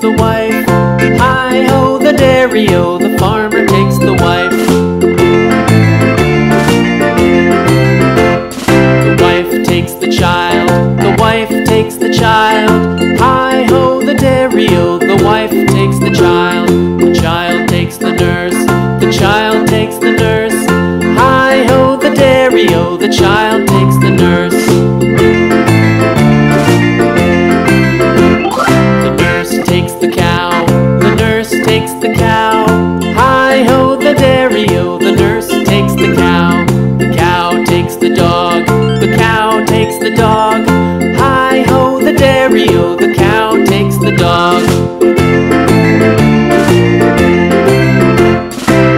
the wife. Hi-ho, the dairy-o, the farmer takes the wife. The wife takes the child, the wife takes the child. Hi-ho, the dairy-o, the wife takes the child. The child takes the nurse, the child takes the nurse. Hi-ho, the dairy-o, the child takes the nurse. The cow. Hi-ho, the dairy-o, the nurse takes the cow. The cow takes the dog, the cow takes the dog. Hi-ho, the dairy-o, the cow takes the dog.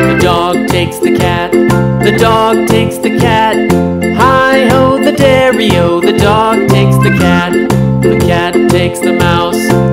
The dog takes the cat, the dog takes the cat. Hi-ho, the dairy-o, the dog takes the cat. The cat takes the mouse,